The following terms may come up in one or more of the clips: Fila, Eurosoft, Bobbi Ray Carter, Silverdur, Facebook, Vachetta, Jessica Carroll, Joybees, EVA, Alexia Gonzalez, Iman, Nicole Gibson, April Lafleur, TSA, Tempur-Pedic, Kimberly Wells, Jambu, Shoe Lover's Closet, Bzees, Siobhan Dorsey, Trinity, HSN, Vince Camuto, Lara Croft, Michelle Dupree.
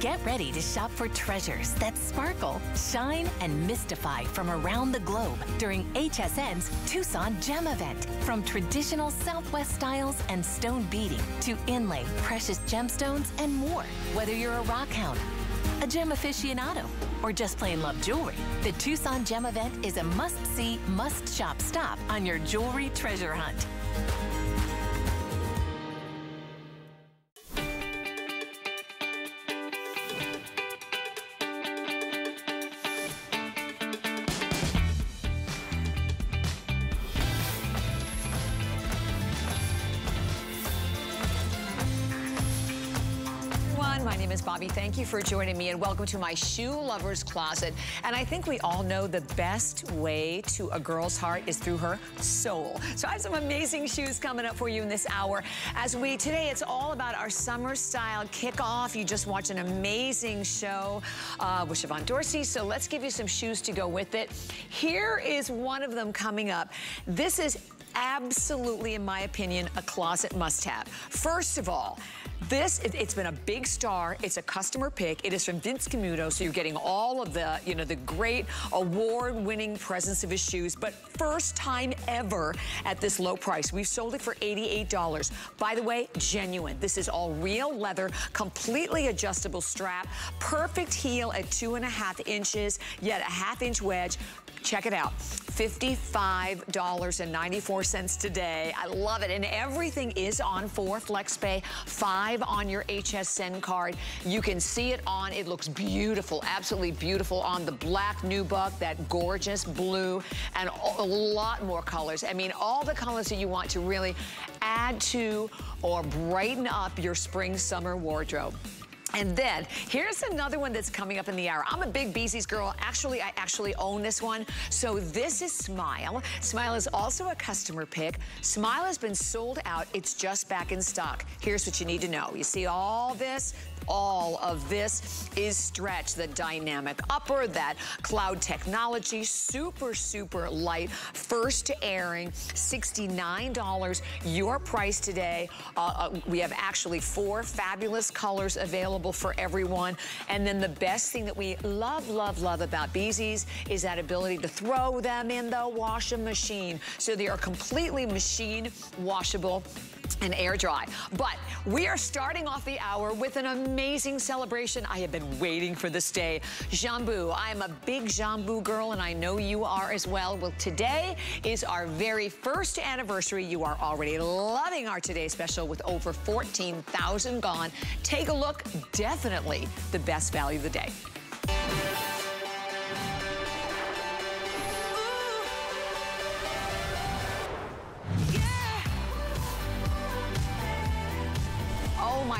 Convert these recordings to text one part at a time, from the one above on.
Get ready to shop for treasures that sparkle, shine, and mystify from around the globe during HSN's Tucson Gem Event. From traditional Southwest styles and stone beading to inlay, precious gemstones, and more. Whether you're a rock hound, a gem aficionado, or just plain love jewelry, the Tucson Gem Event is a must-see, must-shop stop on your jewelry treasure hunt. Thank you for joining me and welcome to my shoe lover's closet. And I think we all know the best way to a girl's heart is through her soul. So I have some amazing shoes coming up for you in this hour. As we, today it's all about our summer style kickoff. You just watched an amazing show with Siobhan Dorsey. So let's give you some shoes to go with it. Here is one of them coming up. This is absolutely, in my opinion, a closet must-have. First of all, this, it's been a big star. It's a customer pick. It is from Vince Camuto, so you're getting all of the, you know, the great award-winning presence of his shoes, but first time ever at this low price. We've sold it for $88. By the way, genuine. This is all real leather, completely adjustable strap, perfect heel at 2.5 inches, yet a 1/2 inch wedge. Check it out, $55.94 today. I love it, and everything is on 4 FlexPay, 5 on your HSN card. You can see it on, it looks beautiful, absolutely beautiful on the black nubuck, that gorgeous blue, and a lot more colors. I mean, all the colors that you want to really add to or brighten up your spring, summer wardrobe. And then, here's another one that's coming up in the hour. I'm a big Bzees girl. Actually, I actually own this one. So this is Smile. Smile is also a customer pick. Smile has been sold out. It's just back in stock. Here's what you need to know. You see all this? All of this is stretch, the dynamic upper, that cloud technology, super, super light, first airing, $69. Your price today, we have actually 4 fabulous colors available for everyone. And then the best thing that we love, love, love about Bzees is that ability to throw them in the washing machine. So they are completely machine washable and air dry. But we are starting off the hour with an amazing celebration. I have been waiting for this day. Jambu. I am a big Jambu girl, and I know you are as well. Well, today is our very first anniversary. You are already loving our today special with over 14,000 gone. Take a look. Definitely the best value of the day.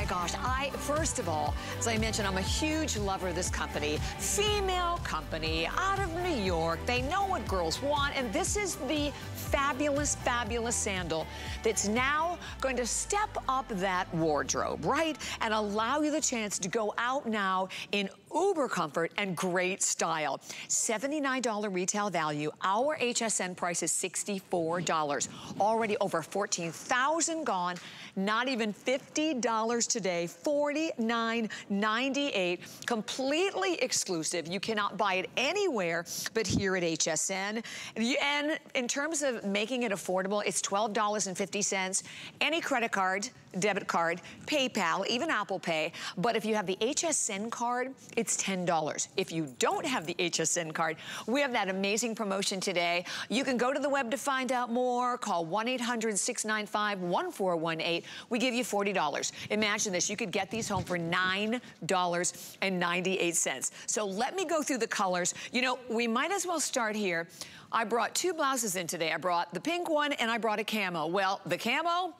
Gosh, first of all, as I mentioned, I'm a huge lover of this company. Female company out of New York. They know what girls want, and this is the fabulous, fabulous sandal that's now going to step up that wardrobe, right? And allow you the chance to go out now in uber comfort and great style. $79 retail value. Our HSN price is $64. Already over 14,000 gone. Not even $50 today. $49.98. Completely exclusive. You cannot buy it anywhere but here at HSN. And in terms of making it affordable, it's $12.50. Any credit card, debit card, PayPal, even Apple Pay. But if you have the HSN card, it's $10. If you don't have the HSN card, we have that amazing promotion today. You can go to the web to find out more. Call 1-800-695-1418. We give you $40. Imagine this. You could get these home for $9.98. So let me go through the colors. You know, we might as well start here. I brought 2 blouses in today. I brought the pink one and I brought a camo. Well, the camo,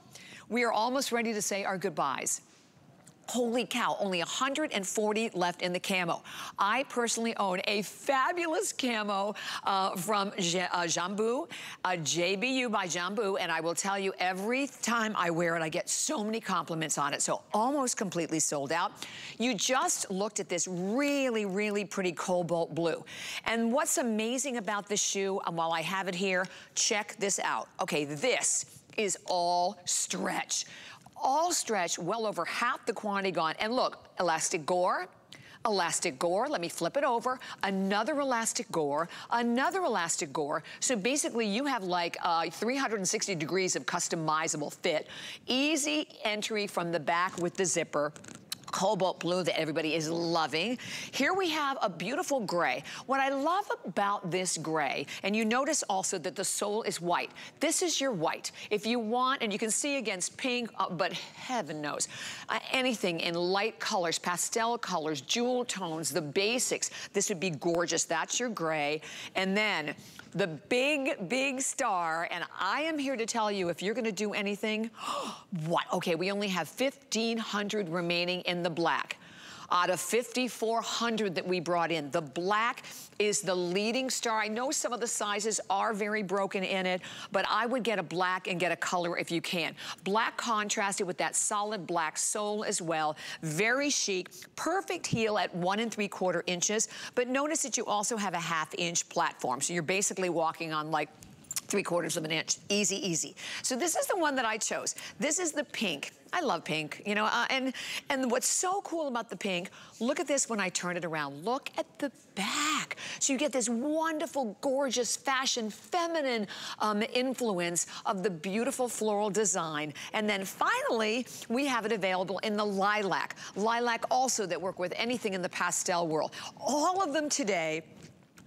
we are almost ready to say our goodbyes. Holy cow, only 140 left in the camo. I personally own a fabulous camo from Jambu, JBU by Jambu, and I will tell you, every time I wear it, I get so many compliments on it, so almost completely sold out. You just looked at this really, really pretty cobalt blue. And what's amazing about this shoe, and while I have it here, check this out. Okay, this is all stretch. All stretch, well over 1/2 the quantity gone. And look, elastic gore, elastic gore. Let me flip it over. Another elastic gore. Another elastic gore. So basically you have like 360 degrees of customizable fit. Easy entry from the back with the zipper. Cobalt blue that everybody is loving. Here we have a beautiful gray. What I love about this gray, and you notice also that the sole is white. This is your white. If you want, and you can see against pink, but heaven knows, anything in light colors, pastel colors, jewel tones, the basics, this would be gorgeous. That's your gray. And then the big, big star, and I am here to tell you, if you're gonna do anything, what? Okay, we only have 1,500 remaining in the black. Out of 5,400 that we brought in, the black is the leading star. I know some of the sizes are very broken in it, but I would get a black and get a color if you can. Black contrasted with that solid black sole as well. Very chic, perfect heel at 1 3/4 inches, but notice that you also have a 1/2 inch platform. So you're basically walking on like 3/4 of an inch. Easy, easy. So this is the one that I chose. This is the pink. I love pink, you know, and what's so cool about the pink, look at this when I turn it around. Look at the back. So you get this wonderful, gorgeous fashion, feminine influence of the beautiful floral design. And then finally, we have it available in the lilac. Lilac also that work with anything in the pastel world. All of them today,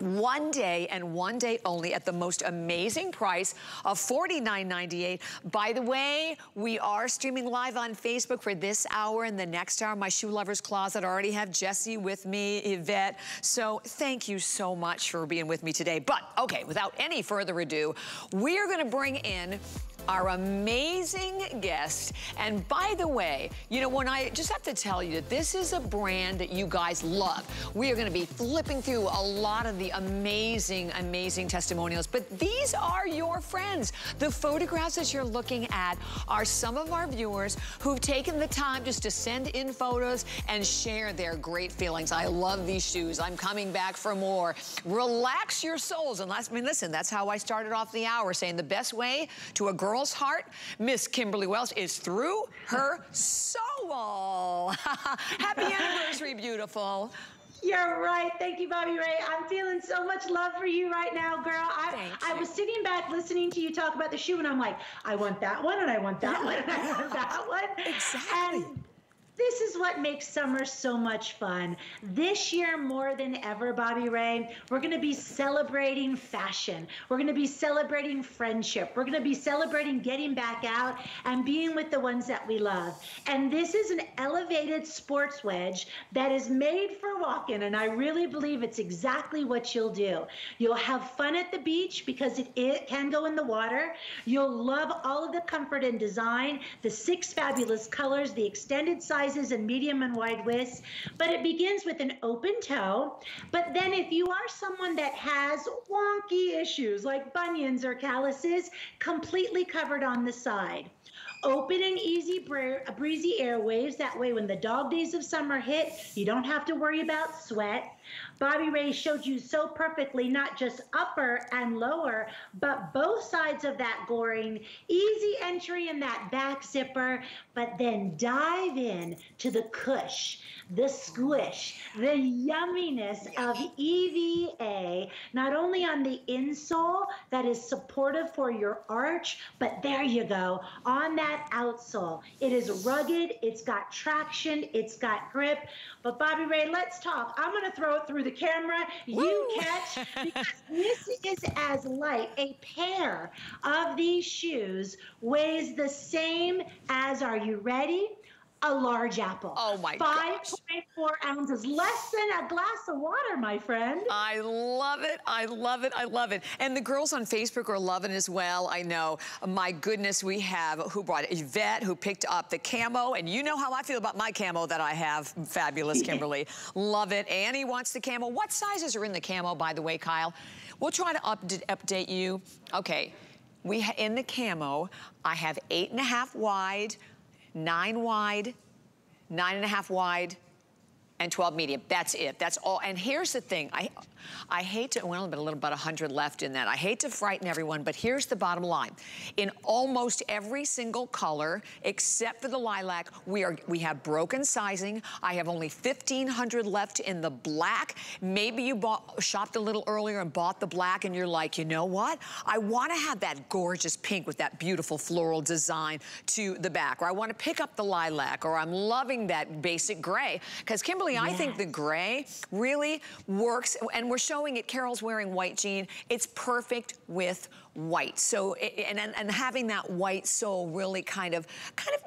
one day and one day only at the most amazing price of $49.98. By the way, we are streaming live on Facebook for this hour and the next hour. My Shoe Lovers Closet, I already have Jesse with me, Yvette. So thank you so much for being with me today. But okay, without any further ado, we are gonna bring in our amazing guest. And by the way, you know, when I just have to tell you that this is a brand that you guys love. We are gonna be flipping through a lot of the amazing, amazing testimonials, but these are your friends. The photographs that you're looking at are some of our viewers who've taken the time just to send in photos and share their great feelings. I love these shoes. I'm coming back for more. Relax your souls. And I mean, listen, that's how I started off the hour, saying the best way to a girl heart, Miss Kimberly Wells, is through her soul. Happy anniversary, beautiful. You're right. Thank you, Bobbi Ray. I'm feeling so much love for you right now, girl. I was sitting back listening to you talk about the shoe, and I'm like, I want that one, and I want that one, and I want that one. Exactly. And this is what makes summer so much fun. This year, more than ever, Bobbi Ray, we're gonna be celebrating fashion. We're gonna be celebrating friendship. We're gonna be celebrating getting back out and being with the ones that we love. And this is an elevated sports wedge that is made for walking, and I really believe it's exactly what you'll do. You'll have fun at the beach because it can go in the water. You'll love all of the comfort and design, the 6 fabulous colors, the extended size, and medium and wide widths, but it begins with an open toe. But then if you are someone that has wonky issues like bunions or calluses, completely covered on the side. Open and easy breezy airwaves. That way when the dog days of summer hit, you don't have to worry about sweat. Bobbi Ray showed you so perfectly, not just upper and lower, but both sides of that goring, easy entry in that back zipper, but then dive in to the cush, the squish, the yumminess of EVA, not only on the insole that is supportive for your arch, but there you go, on that outsole. It is rugged, it's got traction, it's got grip. But Bobbi Ray, let's talk. I'm gonna throw it through the camera. You catch, because this is as light. A pair of these shoes weighs the same as, are you ready? A large apple. Oh my gosh. 5.4 ounces, less than a glass of water, my friend. I love it, I love it, I love it. And the girls on Facebook are loving as well, I know. My goodness, we have, who brought it? Yvette, who picked up the camo, and you know how I feel about my camo that I have. Fabulous, Kimberly. Love it. Annie wants the camo. What sizes are in the camo, by the way, Kyle? We'll try to update you. Okay, in the camo, I have 8.5 wide, 9 wide, 9.5 wide, and 12 medium. That's it. That's all. And here's the thing. I hate to, well, but a little about 100 left in that. I hate to frighten everyone, but here's the bottom line. In almost every single color, except for the lilac, we have broken sizing. I have only 1,500 left in the black. Maybe you shopped a little earlier and bought the black and you're like, you know what? I want to have that gorgeous pink with that beautiful floral design to the back. Or I want to pick up the lilac, or I'm loving that basic gray. Because Kimberly, yes. I think the gray really works, and we're showing it, Carol's wearing white jean. It's perfect with white. So, and having that white sole really kind of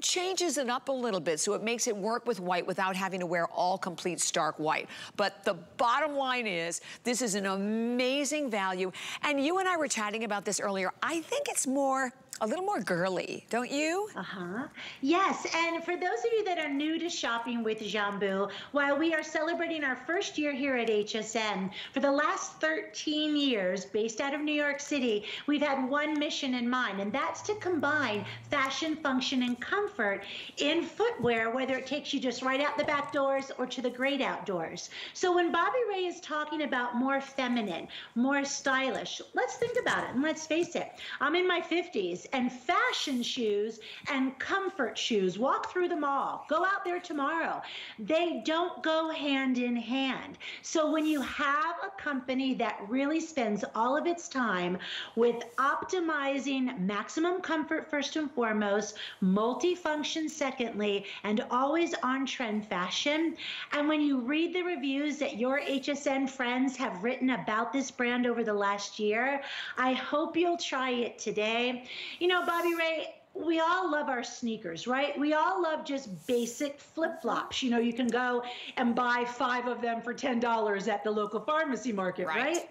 changes it up a little bit. So it makes it work with white without having to wear all complete stark white. But the bottom line is, this is an amazing value. And you and I were chatting about this earlier. I think it's more, a little more girly, don't you? Uh-huh. Yes, and for those of you that are new to shopping with Jambu, while we are celebrating our first year here at HSN, for the last 13 years, based out of New York City, we've had one mission in mind, and that's to combine fashion, function, and comfort in footwear, whether it takes you just right out the back doors or to the great outdoors. So when Bobbi Ray is talking about more feminine, more stylish, let's think about it, and let's face it, I'm in my 50s, and fashion shoes and comfort shoes, walk through the mall, go out there tomorrow, they don't go hand in hand. So when you have a company that really spends all of its time with optimizing maximum comfort first and foremost, multifunction secondly, and always on trend fashion, and when you read the reviews that your HSN friends have written about this brand over the last year, I hope you'll try it today. You know, Bobbi Ray, we all love our sneakers, right? We all love just basic flip-flops. You know, you can go and buy 5 of them for $10 at the local pharmacy market, right?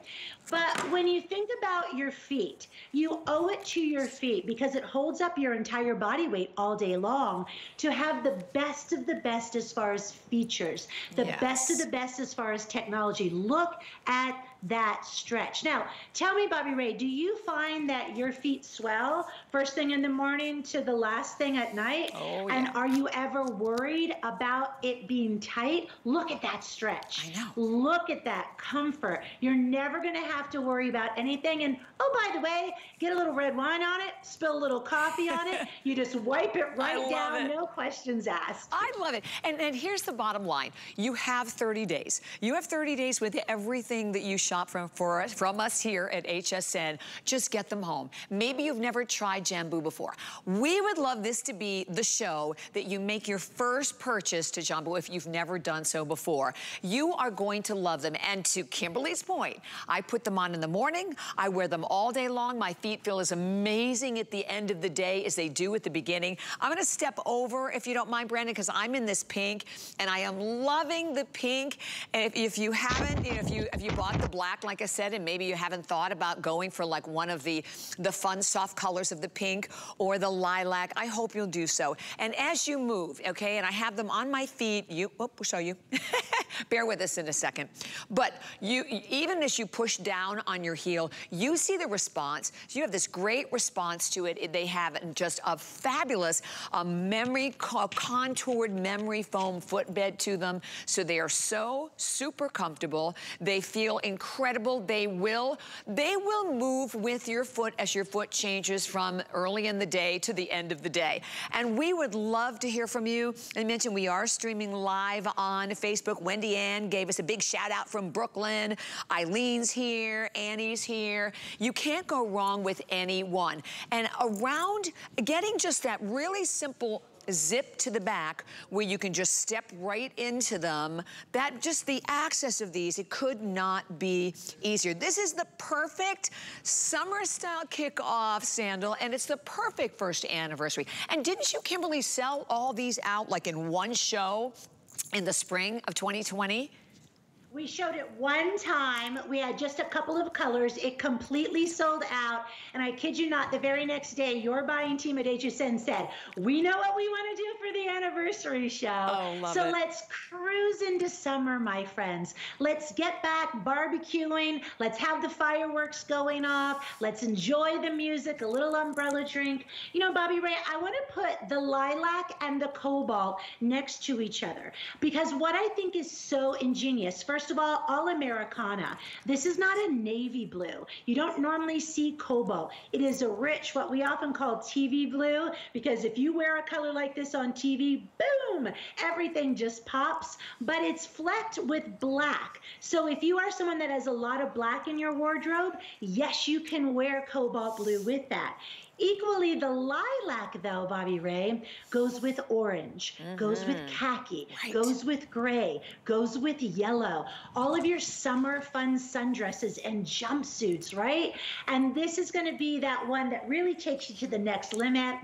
But when you think about your feet, you owe it to your feet because it holds up your entire body weight all day long to have the best of the best as far as features, the best of the best as far as technology. Look at that stretch. Now, tell me, Bobbi Ray, do you find that your feet swell first thing in the morning to the last thing at night? Oh, yeah. And are you ever worried about it being tight? Look at that stretch. I know. Look at that comfort. You're never going to have to worry about anything. And oh, by the way, get a little red wine on it, spill a little coffee on it. You just wipe it right down, no questions asked. I love it. And here's the bottom line. You have 30 days. You have 30 days with everything that you shop from us here at HSN. Just get them home. Maybe you've never tried Jambu before. We would love this to be the show that you make your first purchase to Jambu if you've never done so before. You are going to love them. And to Kimberly's point, I put them on in the morning. I wear them all day long. My feet feel as amazing at the end of the day as they do at the beginning. I'm going to step over, if you don't mind, Brandon, because I'm in this pink and I am loving the pink. And if you haven't, you know, if you bought the black, like I said, and maybe you haven't thought about going for like one of the fun soft colors of the pink or the lilac, I hope you'll do so. And as you move, okay, and I have them on my feet, we'll show you. Bear with us in a second. But you, even as you push down on your heel, you see the response. You have this great response to it. They have just a fabulous contoured memory foam footbed to them. So they are so super comfortable. They feel incredible. They will move with your foot as your foot changes from early in the day to the end of the day. And we would love to hear from you. I mentioned we are streaming live on Facebook. Wendy Ann gave us a big shout out from Brooklyn. Eileen's here, Annie's here. You can't go wrong with anyone. And around getting just that really simple zip to the back where you can just step right into them, that just the access of these, it could not be easier. This is the perfect summer style kickoff sandal, and it's the perfect first anniversary. And didn't you, Kimberly, sell all these out like in one show in the spring of 2020? We showed it one time. We had just a couple of colors. It completely sold out. And I kid you not, the very next day, your buying team at HSN said, we know what we want to do for for the anniversary show. Oh, love it. So let's cruise into summer, my friends. Let's get back barbecuing. Let's have the fireworks going off. Let's enjoy the music, a little umbrella drink. You know, Bobbi Ray, I want to put the lilac and the cobalt next to each other because what I think is so ingenious, first of all Americana. This is not a navy blue. You don't normally see cobalt. It is a rich, what we often call TV blue, because if you wear a color like this on TV, boom, everything just pops, but it's flecked with black. So if you are someone that has a lot of black in your wardrobe, yes, you can wear cobalt blue with that. Equally, the lilac, though, Bobbi Ray, goes with orange, goes with khaki, goes with gray, goes with yellow, all of your summer fun sundresses and jumpsuits, right? And this is going to be that one that really takes you to the next limit.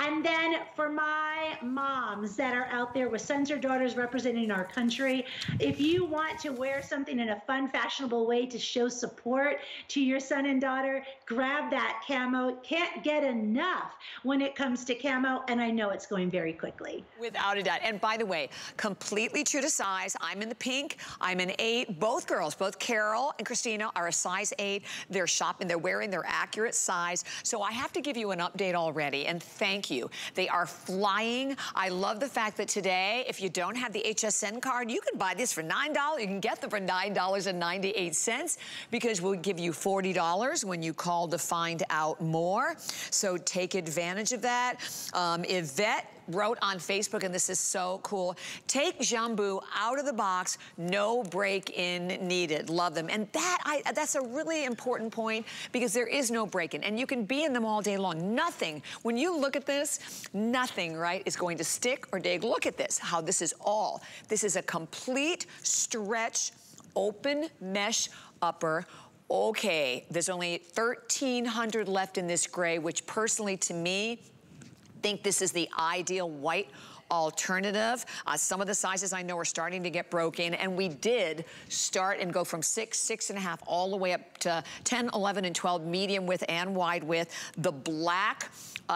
And then for my moms that are out there with sons or daughters representing our country, if you want to wear something in a fun, fashionable way to show support to your son and daughter, grab that camo. Can't get enough when it comes to camo, and I know it's going very quickly. Without a doubt. And by the way, completely true to size. I'm in the pink. I'm an 8. Both girls, both Carol and Christina, are a size 8. They're shopping. They're wearing their accurate size. So I have to give you an update already, and thank you. They are flying. I love the fact that today, if you don't have the HSN card, you can buy this for $9. You can get them for $9.98 because we'll give you $40 when you call to find out more. So take advantage of that. Yvette wrote on Facebook, and this is so cool, take Jambu out of the box, no break-in needed. Love them. And that's a really important point because there is no break-in, and you can be in them all day long. Nothing, when you look at this, nothing, right, is going to stick or dig. Look at this, how this is all. This is a complete stretch, open mesh upper. Okay, there's only 1,300 left in this gray, which personally to me, I think this is the ideal white alternative. Some of the sizes I know are starting to get broken, and we did start and go from 6, 6.5, all the way up to 10, 11, and 12, medium width and wide width. The black,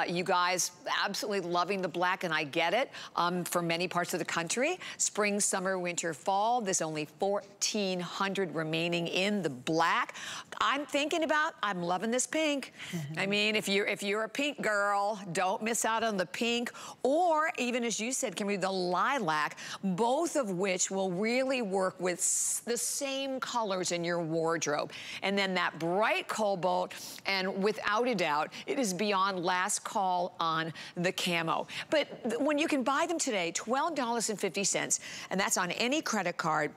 you guys absolutely loving the black, and I get it for many parts of the country. Spring, summer, winter, fall. There's only 1,400 remaining in the black. I'm loving this pink. I mean, if you're a pink girl, don't miss out on the pink, or even as you said, Kimberly, the lilac, both of which will really work with the same colors in your wardrobe. And then that bright cobalt, and without a doubt, it is beyond last call on the camo. But when you can buy them today, $12.50, and that's on any credit card,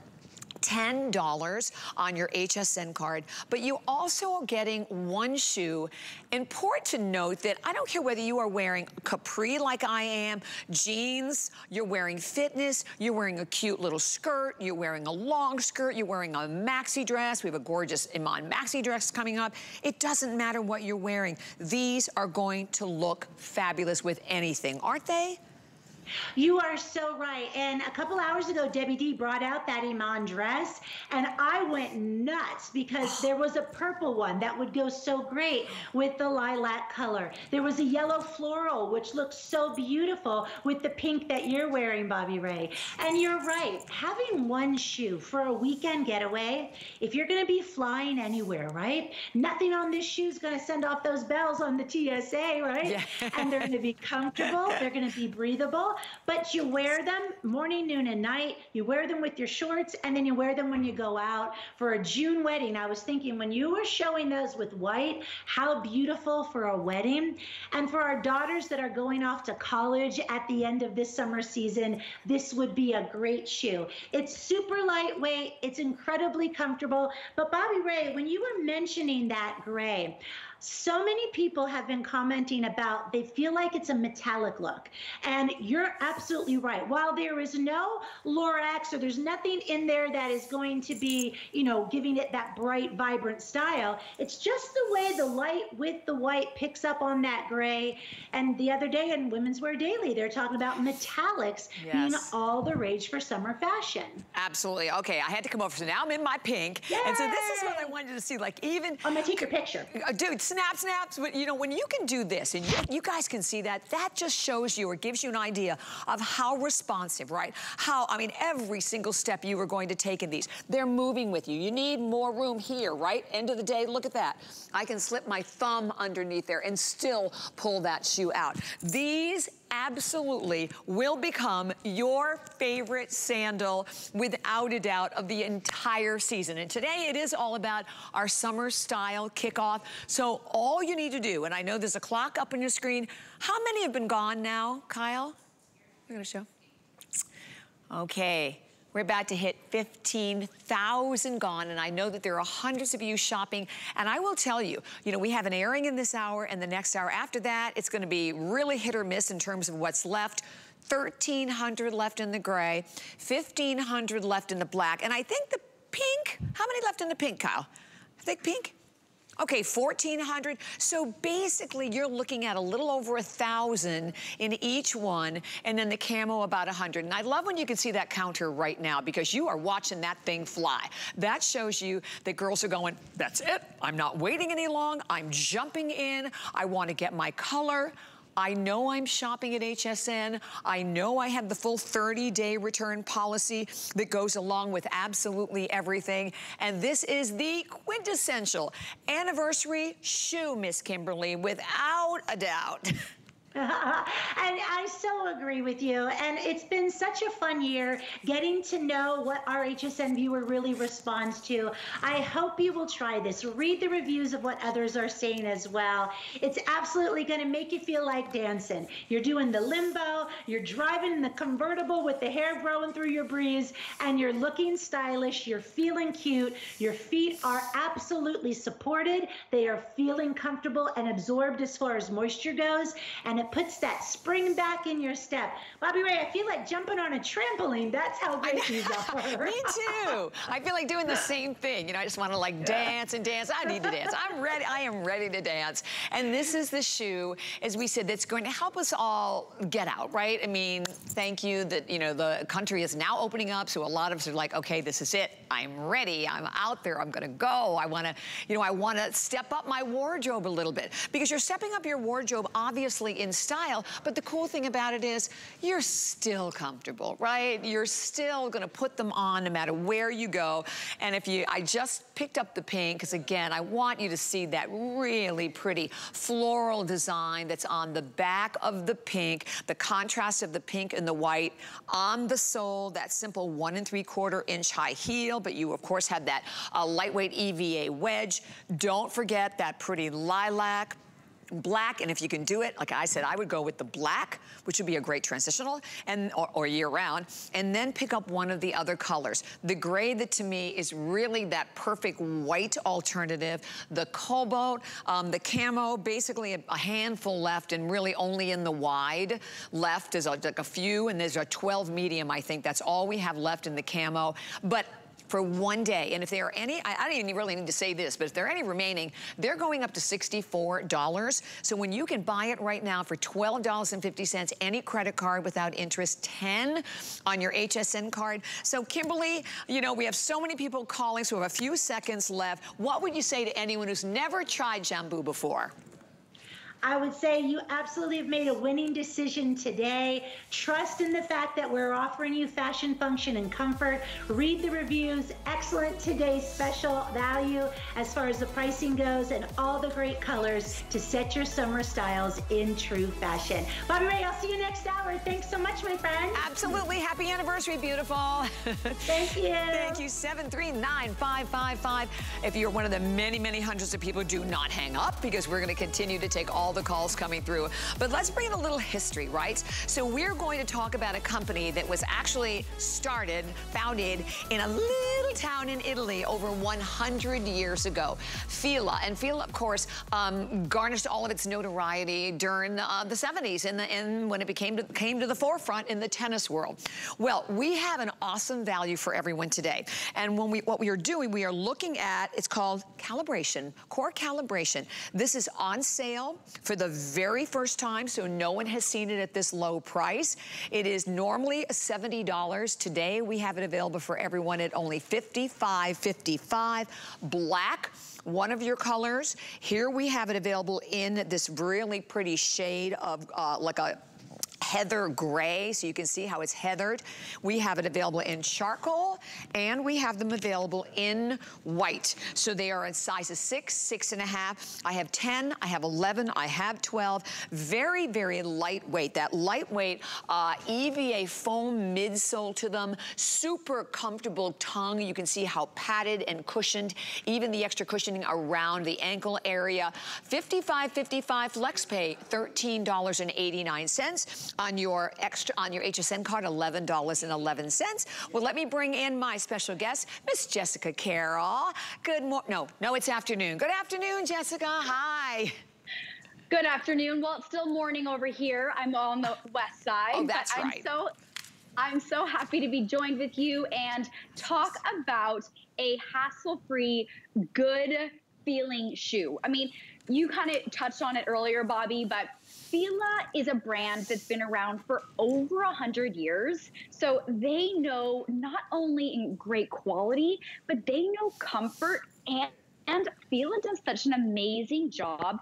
$10 on your HSN card, but you also are getting one shoe. Important to note that I don't care whether you are wearing capri like I am, jeans, you're wearing fitness, you're wearing a cute little skirt, you're wearing a long skirt, you're wearing a maxi dress. We have a gorgeous Iman maxi dress coming up. It doesn't matter what you're wearing. These are going to look fabulous with anything, aren't they? You are so right. And a couple hours ago, Debbie D brought out that Iman dress, and I went nuts because there was a purple one that would go so great with the lilac color. There was a yellow floral, which looks so beautiful with the pink that you're wearing, Bobbi Ray. And you're right. Having one shoe for a weekend getaway, if you're going to be flying anywhere, right? Nothing on this shoe is going to send off those bells on the TSA, right? Yeah. And they're going to be comfortable. They're going to be breathable. But you wear them morning, noon, and night. You wear them with your shorts, and then you wear them when you go out for a June wedding. I was thinking when you were showing those with white, how beautiful for a wedding. And for our daughters that are going off to college at the end of this summer season, this would be a great shoe. It's super lightweight. It's incredibly comfortable. But Bobbi Ray, when you were mentioning that gray, so many people have been commenting about they feel like it's a metallic look. And you're absolutely right. While there is no Lorax or there's nothing in there that is going to be, you know, giving it that bright, vibrant style, it's just the way the light with the white picks up on that gray. And the other day in Women's Wear Daily, they're talking about metallics being all the rage for summer fashion. Absolutely. Okay, I had to come over. So now I'm in my pink. Yay! And so this is what I wanted to see. Like even... I'm going to take your picture. Dude, snap, snaps. But you know, when you can do this, and you guys can see that, that just shows you or gives you an idea of how responsive, right? How, I mean, every single step you are going to take in these. They're moving with you. You need more room here, right? End of the day, look at that. I can slip my thumb underneath there and still pull that shoe out. These absolutely will become your favorite sandal without a doubt of the entire season. And today it is all about our summer style kickoff. So all you need to do, and I know there's a clock up on your screen. How many have been gone now, Kyle? You're gonna show. Okay. We're about to hit 15,000 gone, and I know that there are hundreds of you shopping, and I will tell you, you know, we have an airing in this hour, and the next hour after that, it's gonna be really hit or miss in terms of what's left. 1,300 left in the gray, 1,500 left in the black, and I think the pink, how many left in the pink, Kyle? I think pink? Okay, 1,400. So basically, you're looking at a little over 1,000 in each one, and then the camo about 100. And I love when you can see that counter right now, because you are watching that thing fly. That shows you that girls are going, that's it. I'm not waiting any long. I'm jumping in. I want to get my color. I know I'm shopping at HSN. I know I have the full 30-day return policy that goes along with absolutely everything. And this is the quintessential anniversary shoe, Miss Kimberly, without a doubt. And I so agree with you. And it's been such a fun year getting to know what our HSN viewer really responds to. I hope you will try this. Read the reviews of what others are saying as well. It's absolutely going to make you feel like dancing. You're doing the limbo, you're driving in the convertible with the hair growing through your breeze, and you're looking stylish, you're feeling cute, your feet are absolutely supported, they are feeling comfortable and absorbed as far as moisture goes, and it puts that spring back in your step. Bobbi Ray, I feel like jumping on a trampoline. That's how great these are. Me too. I feel like doing the same thing. You know, I just want to like dance and dance. I need to dance. I'm ready. I am ready to dance. And this is the shoe, as we said, that's going to help us all get out, right? I mean, thank you that, you know, the country is now opening up. So a lot of us are like, okay, this is it. I'm ready. I'm out there. I'm going to go. I want to, you know, I want to step up my wardrobe a little bit, because you're stepping up your wardrobe, obviously, in style, but the cool thing about it is you're still comfortable, right? You're still gonna put them on no matter where you go. And if you, I just picked up the pink, because again, I want you to see that really pretty floral design that's on the back of the pink, the contrast of the pink and the white on the sole, that simple 1 3/4 inch high heel, but you of course have that lightweight EVA wedge. Don't forget that pretty lilac, black, and if you can do it, like I said, I would go with the black, which would be a great transitional, and or year-round, and then pick up one of the other colors. The gray, that to me is really that perfect white alternative, the cobalt, the camo, basically a handful left, and really only in the wide left is like a few, and there's a 12 medium, I think. That's all we have left in the camo. But for one day, and if there are any, I don't even really need to say this, but if there are any remaining, they're going up to $64. So when you can buy it right now for $12.50, any credit card without interest, 10 on your HSN card. So Kimberly, you know, we have so many people calling, so we have a few seconds left. What would you say to anyone who's never tried Jambu before? I would say you absolutely have made a winning decision today. Trust in the fact that we're offering you fashion, function, and comfort. Read the reviews. Excellent today's special value as far as the pricing goes, and all the great colors to set your summer styles in true fashion. Bobbi Ray, I'll see you next hour. Thanks so much, my friend. Absolutely. Happy anniversary, beautiful. Thank you. Thank you. 739-555. If you're one of the many, many hundreds of people, do not hang up, because we're going to continue to take all the calls coming through. But let's bring in a little history, right? So we're going to talk about a company that was actually founded in a little town in Italy over 100 years ago, Fila. And Fila, of course, garnished all of its notoriety during the 70s and when it came to the forefront in the tennis world. Well, we have an awesome value for everyone today. And when we are looking at, it's called calibration, core calibration. This is on sale for the very first time, so no one has seen it at this low price. It is normally $70. Today, we have it available for everyone at only $55.55. Black, one of your colors. Here we have it available in this really pretty shade of like a heather gray, so you can see how it's heathered. We have it available in charcoal, and we have them available in white. So they are in sizes 6, 6.5. I have 10, I have 11, I have 12. Very, very lightweight. That lightweight EVA foam midsole to them. Super comfortable tongue. You can see how padded and cushioned, even the extra cushioning around the ankle area. $55.55 FlexPay, $13.89. On your HSN card, $11.11. Well, let me bring in my special guest, Miss Jessica Carroll. Good morning. No, it's afternoon. Good afternoon, Jessica. Hi. Good afternoon. Well, it's still morning over here. I'm on the west side. Oh, that's right. I'm so happy to be joined with you and talk about a hassle-free, good-feeling shoe. I mean, you kind of touched on it earlier, Bobbi, but Fila is a brand that's been around for over 100 years, so they know not only in great quality, but they know comfort, and Fila does such an amazing job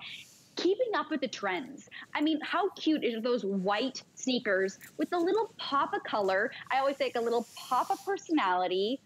keeping up with the trends. I mean, how cute are those white sneakers with a little pop of color? I always say a little pop of personality.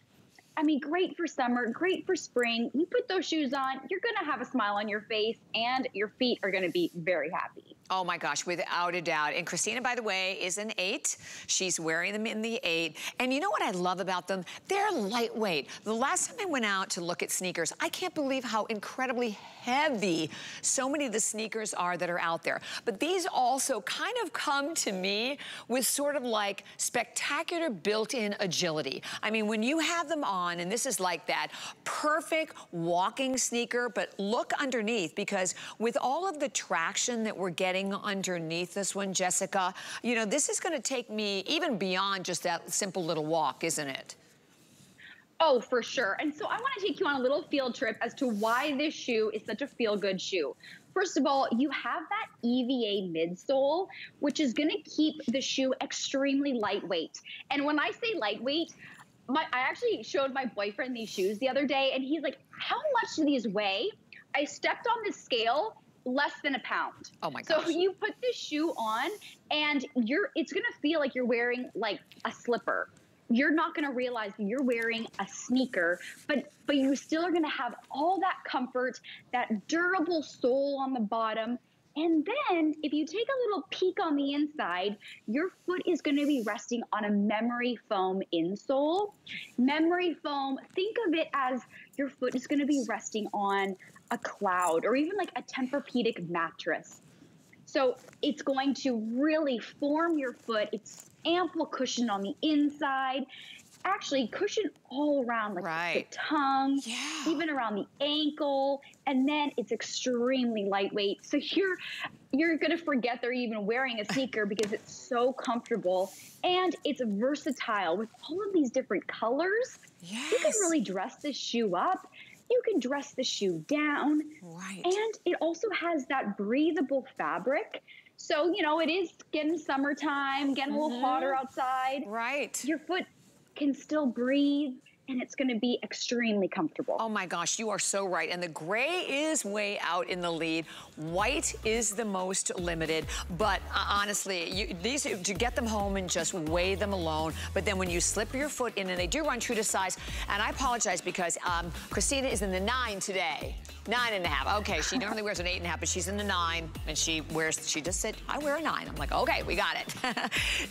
I mean, great for summer, great for spring. You put those shoes on, you're gonna have a smile on your face, and your feet are gonna be very happy. Oh my gosh, without a doubt. And Christina, by the way, is an 8. She's wearing them in the 8. And you know what I love about them? They're lightweight. The last time I went out to look at sneakers, I can't believe how incredibly heavy so many of the sneakers are that are out there. But these also kind of come to me with sort of like spectacular built-in agility. I mean, when you have them on, and this is like that perfect walking sneaker, but look underneath, because with all of the traction that we're getting underneath this one, Jessica, you know, this is going to take me even beyond just that simple little walk, isn't it? Oh, for sure. And so I want to take you on a little field trip as to why this shoe is such a feel-good shoe. First of all, you have that EVA midsole, which is going to keep the shoe extremely lightweight. And when I say lightweight, I actually showed my boyfriend these shoes the other day, and he's like, how much do these weigh? I stepped on the scale, less than a pound. Oh my gosh. So you put this shoe on and it's going to feel like you're wearing like a slipper. You're not going to realize you're wearing a sneaker, but you still are going to have all that comfort, that durable sole on the bottom. And then if you take a little peek on the inside, your foot is going to be resting on a memory foam insole. Memory foam, think of it as your foot is going to be resting on a cloud or even like a Tempur-Pedic mattress. So it's going to really form your foot. It's ample cushion on the inside. Actually, cushion all around, like right, the tongue, yeah, even around the ankle, and then it's extremely lightweight. So you're gonna forget they're even wearing a sneaker because it's so comfortable, and it's versatile with all of these different colors. Yes. You can really dress this shoe up. You can dress the shoe down. Right. And it also has that breathable fabric. So, you know, it is getting summertime, getting a little hotter outside. Right. Your foot can still breathe, and it's going to be extremely comfortable. Oh my gosh, you are so right. And the gray is way out in the lead. White is the most limited, but honestly, these, to get them home and just weigh them alone, but then when you slip your foot in, and they do run true to size, and I apologize because Christina is in the 9 today. 9.5. Okay, she normally wears an 8.5, but she's in the 9, and she just said, I wear a 9. I'm like, okay, we got it.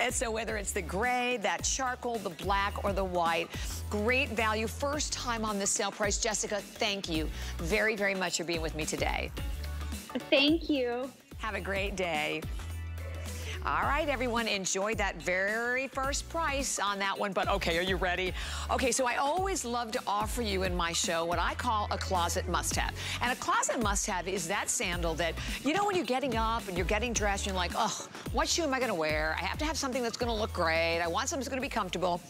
And so whether it's the gray, that charcoal, the black, or the white, great value. First time on this sale price. Jessica, thank you very, very much for being with me today. Thank you. Have a great day. All right, everyone, enjoy that very first price on that one. But okay, are you ready? Okay, so I always love to offer you in my show what I call a closet must-have. And a closet must-have is that sandal that, you know, when you're getting up and you're getting dressed, you're like, oh, what shoe am I gonna wear? I have to have something that's gonna look great. I want something that's gonna be comfortable.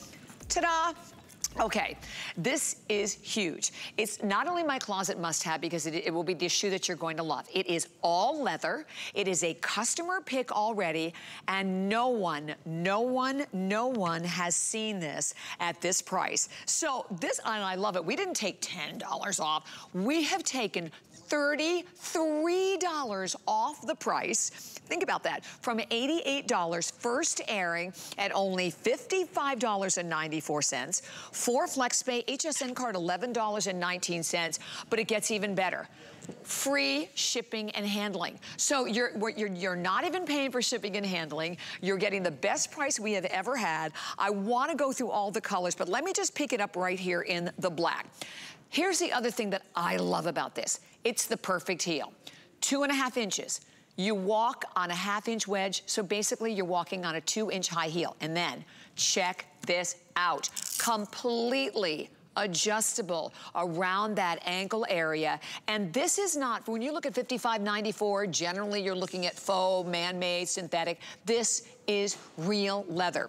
Ta-da! Okay, this is huge. It's not only my closet must-have because it will be the shoe that you're going to love. It is all leather. It is a customer pick already, and no one has seen this at this price. So this, and I love it, we didn't take $10 off. We have taken $33 off the price. Think about that. From $88, first airing at only $55.94. For FlexPay, HSN card $11.19, but it gets even better. Free shipping and handling. So you're not even paying for shipping and handling. You're getting the best price we have ever had. I want to go through all the colors, but let me just pick it up right here in the black. Here's the other thing that I love about this. It's the perfect heel. 2.5 inches. You walk on a 1/2 inch wedge, so basically you're walking on a 2-inch high heel. And then, check this out. Completely adjustable around that ankle area. And this is not, when you look at $55.94, generally you're looking at faux, man-made, synthetic. This is real leather.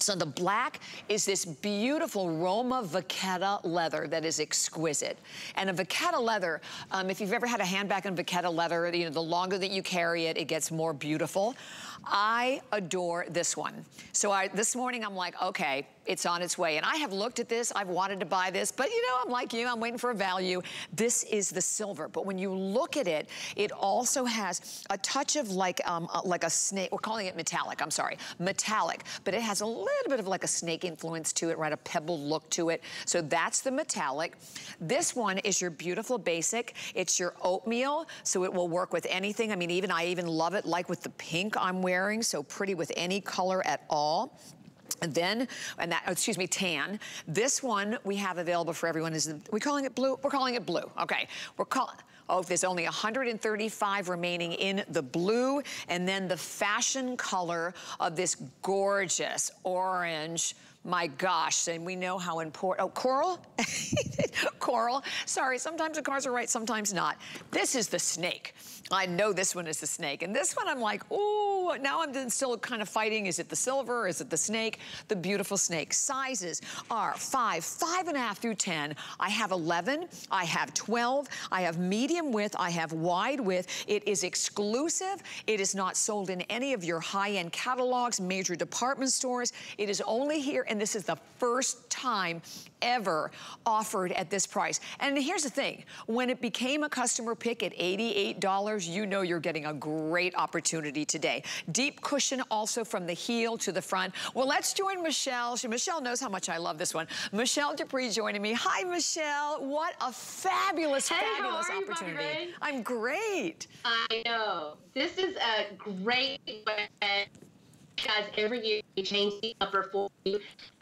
So the black is this beautiful Roma Vachetta leather that is exquisite. And a Vachetta leather, if you've ever had a handbag in Vachetta leather, you know, the longer that you carry it, it gets more beautiful. I adore this one. So this morning I'm like, okay, it's on its way. And I have looked at this, I've wanted to buy this, but you know, I'm like you, I'm waiting for a value. This is the silver, but when you look at it, it also has a touch of like a snake, we're calling it metallic, I'm sorry, metallic, but it has a little bit of like a snake influence to it, right? A pebble look to it. So that's the metallic. This one is your beautiful basic. It's your oatmeal, so it will work with anything. I mean, I even love it, like with the pink I'm wearing, so pretty with any color at all. And then, tan. This one we have available for everyone is, we're calling it blue? We're calling it blue, okay. Oh, there's only 135 remaining in the blue. And then the fashion color of this gorgeous orange, my gosh, and we know how important, oh, coral? Coral, sorry, sometimes the cars are right, sometimes not. This is the snake. I know this one is the snake. And this one I'm like, ooh, now I'm still kind of fighting. Is it the silver? Is it the snake? The beautiful snake. Sizes are 5, 5.5 through 10. I have 11. I have 12. I have medium width. I have wide width. It is exclusive. It is not sold in any of your high-end catalogs, major department stores. It is only here, and this is the first time ever offered at this price. And here's the thing. When it became a customer pick at $88, you know you're getting a great opportunity today. Deep cushion also from the heel to the front. Well, let's join Michelle. Michelle knows how much I love this one. Michelle Dupree joining me. Hi, Michelle. What a fabulous, fabulous opportunity. How are you, Bobbi Ray? I'm great. I know. This is a great one. Guys, every year we change the upper for you.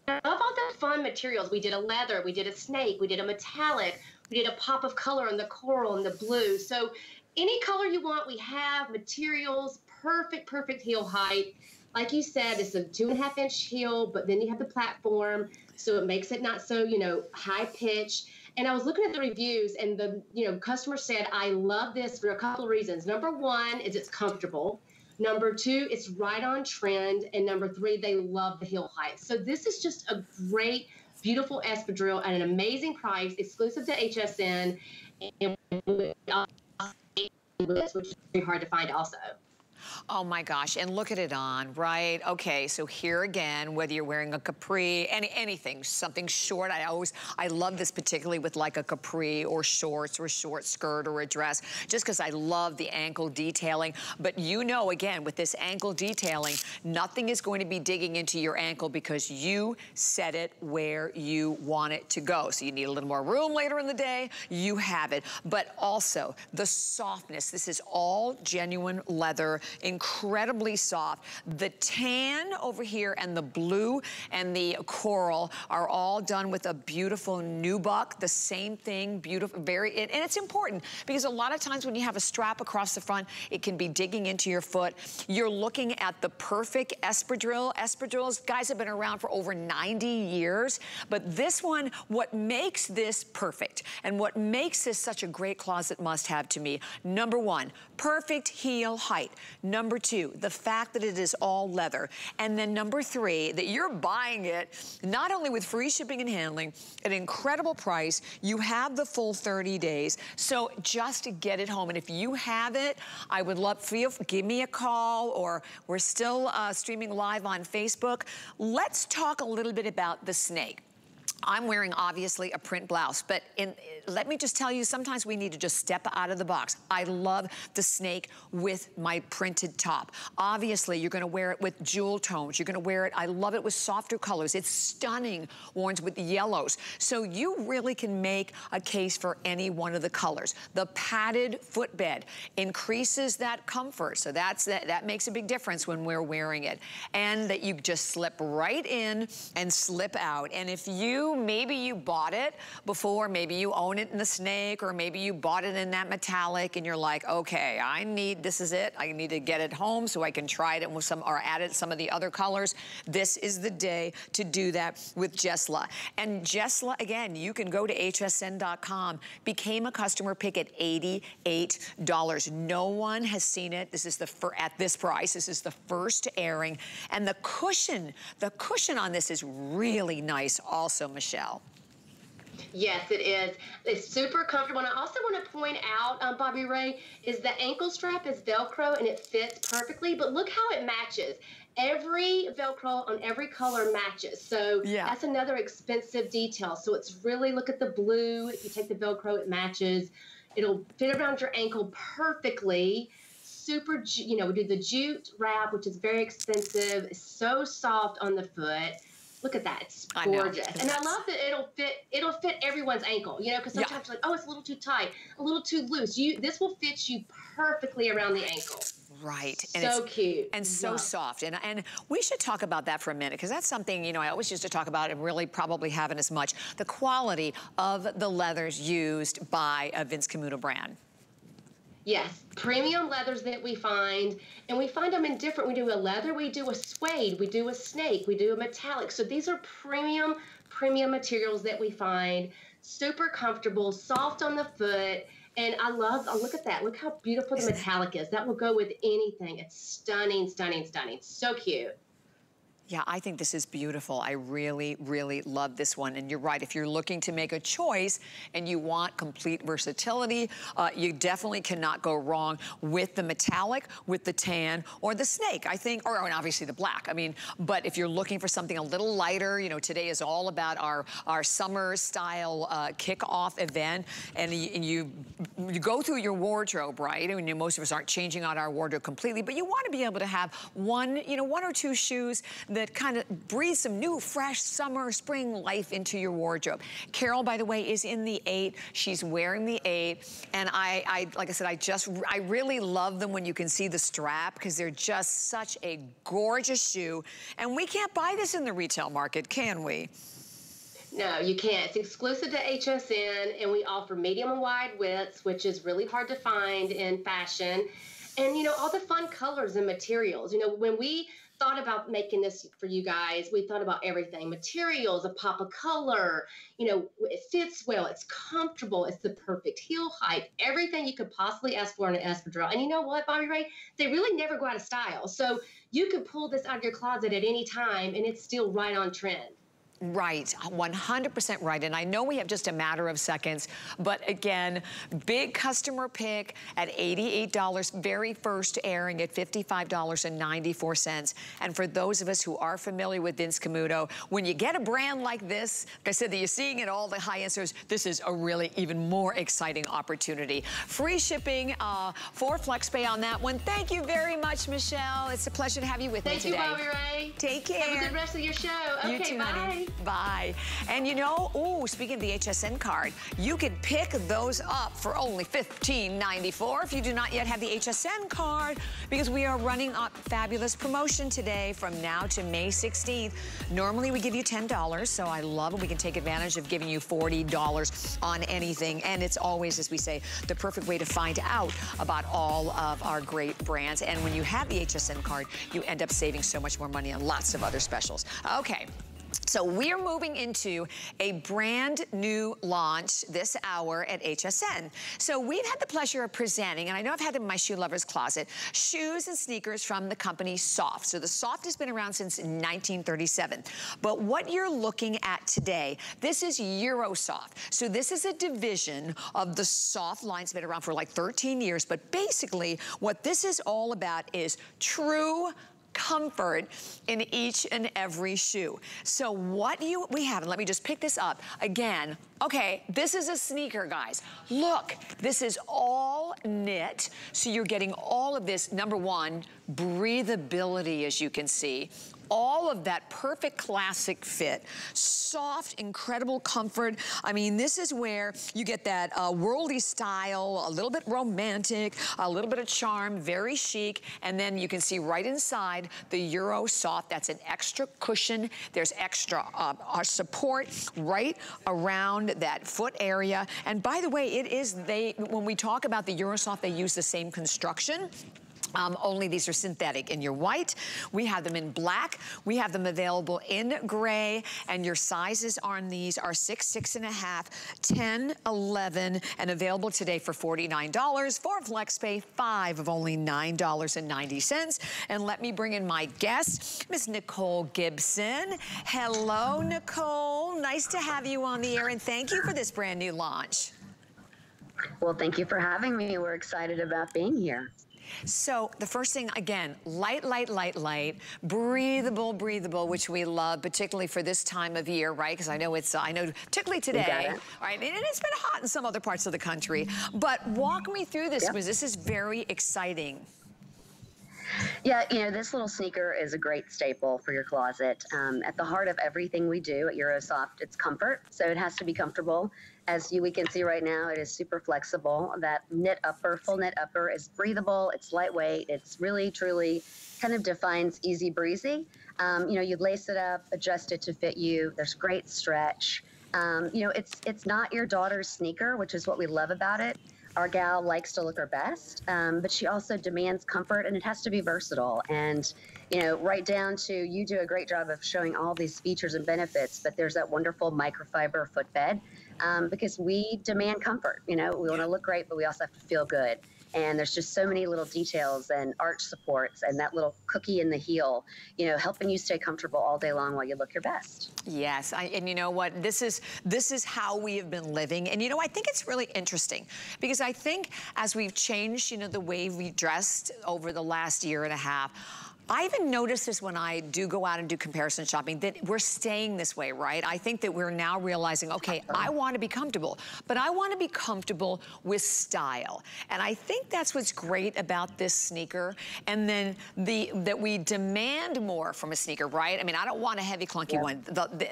I love all the fun materials. We did a leather, we did a snake, we did a metallic, we did a pop of color on the coral and the blue. So any color you want, we have materials, perfect heel height. Like you said, it's a 2.5 inch heel, but then you have the platform, so it makes it not so, you know, high pitch. And I was looking at the reviews, and the, you know, customer said, I love this for a couple of reasons. Number one is it's comfortable. Number two, it's right on trend. And number three, they love the heel height. So this is just a great, beautiful espadrille at an amazing price, exclusive to HSN. And which is pretty hard to find also. Oh my gosh, and look at it on, right? Okay, so here again, whether you're wearing a capri, anything, something short, I love this particularly with like a capri or shorts or a short skirt or a dress, just because I love the ankle detailing. But you know, again, with this ankle detailing, nothing is going to be digging into your ankle because you set it where you want it to go. So you need a little more room later in the day, you have it. But also, the softness, this is all genuine leather, incredibly soft. The tan over here and the blue and the coral are all done with a beautiful nubuck. The same thing, beautiful, very, and it's important because a lot of times when you have a strap across the front, it can be digging into your foot. You're looking at the perfect espadrille. Espadrilles, guys, have been around for over 90 years, but this one, what makes this perfect and what makes this such a great closet must-have to me, number one, perfect heel height. Number two, the fact that it is all leather. And then number three, that you're buying it not only with free shipping and handling, an incredible price. You have the full 30 days. So just get it home. And if you have it, I would love for you, give me a call, or we're still streaming live on Facebook. Let's talk a little bit about the snake. I'm wearing, obviously, a print blouse, but let me just tell you, sometimes we need to just step out of the box. I love the snake with my printed top. Obviously, you're gonna wear it with jewel tones. You're gonna wear it, I love it with softer colors. It's stunning, orange with the yellows. So you really can make a case for any one of the colors. The padded footbed increases that comfort, so that makes a big difference when we're wearing it. And that you just slip right in and slip out. And if you maybe you bought it before, maybe you own it in the snake, or maybe you bought it in that metallic, and you're like, okay, this is it. I need to get it home so I can try it with some, or add it some of the other colors. This is the day to do that with Jessla. And Jessla, again, you can go to hsn.com, became a customer pick at $88. No one has seen it. This is the at this price. This is the first airing, and the cushion on this is really nice, also. Michelle. Yes, it is. It's super comfortable. And I also want to point out, Bobbi Ray, is the ankle strap is Velcro and it fits perfectly, but look how it matches. Every Velcro on every color matches. So yeah, that's another expensive detail. So it's really, look at the blue. If you take the Velcro, it matches. It'll fit around your ankle perfectly. Super, you know, we do the jute wrap, which is very expensive. It's so soft on the foot. Look at that, it's gorgeous. And I love that it'll fit everyone's ankle, you know, because sometimes you're like, oh, it's a little too tight, a little too loose. This will fit you perfectly around the ankle. Right. And so it's cute. And so soft. And we should talk about that for a minute, because that's something, you know, I always used to talk about and really probably haven't as much. The quality of the leathers used by a Vince Camuto brand. Yes, premium leathers that we find, and we find them in different, we do a leather, we do a suede, we do a snake, we do a metallic. So these are premium materials that we find, super comfortable, soft on the foot, and I love, oh, look at that, look how beautiful the metallic is. That will go with anything. It's stunning, stunning, stunning, so cute. Yeah, I think this is beautiful. I really, really love this one. And you're right, if you're looking to make a choice and you want complete versatility, you definitely cannot go wrong with the metallic, with the tan, or the snake, I think, or and obviously the black. I mean, but if you're looking for something a little lighter, you know, today is all about our summer style kickoff event. And you go through your wardrobe, right? I mean, most of us aren't changing out our wardrobe completely, but you want to be able to have one, you know, one or two shoes that kind of breathes some new, fresh summer, spring life into your wardrobe. Carol, by the way, is in the 8. She's wearing the 8. And I like I said, I really love them when you can see the strap, because they're just such a gorgeous shoe. And we can't buy this in the retail market, can we? No, you can't. It's exclusive to HSN, and we offer medium and wide widths, which is really hard to find in fashion. And, you know, all the fun colors and materials. You know, when we thought about making this for you guys, we thought about everything. Materials, a pop of color, you know, it fits well, it's comfortable, it's the perfect heel height, everything you could possibly ask for in an espadrille. And you know what, Bobbi Ray? They really never go out of style. So you could pull this out of your closet at any time and it's still right on trend. Right, 100% right. And I know we have just a matter of seconds, but again, big customer pick at $88, very first airing at $55.94. And for those of us who are familiar with Vince Camuto, when you get a brand like this, like I said, that you're seeing at all the high-end stores, this is a really even more exciting opportunity. Free shipping for FlexPay on that one. Thank you very much, Michelle. It's a pleasure to have you with me today. Thank you, Bobbi Ray. Take care. Have a good rest of your show. Okay, you too, bye. Honey. Bye. And you know, oh, speaking of the HSN card, you can pick those up for only $15.94 if you do not yet have the HSN card, because we are running a fabulous promotion today from now to May 16th. Normally we give you $10, so I love it. We can take advantage of giving you $40 on anything. And it's always, as we say, the perfect way to find out about all of our great brands. And when you have the HSN card, you end up saving so much more money on lots of other specials. Okay. So we're moving into a brand new launch this hour at HSN. So we've had the pleasure of presenting, and I know I've had them in my shoe lover's closet, shoes and sneakers from the company Soft. So the Soft has been around since 1937. But what you're looking at today, this is Eurosoft. So this is a division of the Soft line. It's been around for like 13 years. But basically, what this is all about is true comfort in each and every shoe. So what we have, and let me just pick this up again. Okay, this is a sneaker, guys. Look, this is all knit, so you're getting all of this, number one, breathability, as you can see. All of that perfect classic fit, soft, incredible comfort. I mean, this is where you get that worldly style, a little bit romantic, a little bit of charm, very chic. And then you can see right inside the Euro Soft. That's an extra cushion. There's extra support right around that foot area. And by the way, it is when we talk about the Euro Soft, they use the same construction. Only these are synthetic in your white. We have them in black. We have them available in gray. And your sizes on these are 6, 6.5, 10, 11, and available today for $49. 4 FlexPay, 5 of only $9.90. And let me bring in my guest, Miss Nicole Gibson. Hello, Nicole. Nice to have you on the air, and thank you for this brand new launch. Well, thank you for having me. We're excited about being here. So the first thing, again, light, light, light, light, breathable, breathable, which we love, particularly for this time of year, right? Because I know it's, I know particularly today, right? And it's been hot in some other parts of the country. But walk me through this, because this is very exciting. Yeah, you know, this little sneaker is a great staple for your closet. At the heart of everything we do at Eurosoft, it's comfort. So it has to be comfortable. As we can see right now, it is super flexible. That knit upper, full knit upper is breathable. It's lightweight. It's really, truly kind of defines easy breezy. You know, you lace it up, adjust it to fit you. There's great stretch. You know, it's not your daughter's sneaker, which is what we love about it. Our gal likes to look her best, but she also demands comfort, and it has to be versatile. And, you know, right down to you do a great job of showing all these features and benefits, but there's that wonderful microfiber footbed because we demand comfort. You know, we want to look great, but we also have to feel good. And there's just so many little details and arch supports and that little cookie in the heel, you know, helping you stay comfortable all day long while you look your best. Yes, and you know what? This is how we have been living. And, you know, I think it's really interesting because I think as we've changed, you know, the way we dressed over the last 1.5 years, I even notice this when I do go out and do comparison shopping, that we're staying this way, right? I think that we're now realizing, okay, I want to be comfortable, but I want to be comfortable with style. And I think that's what's great about this sneaker. And then that we demand more from a sneaker, right? I mean, I don't want a heavy, clunky one.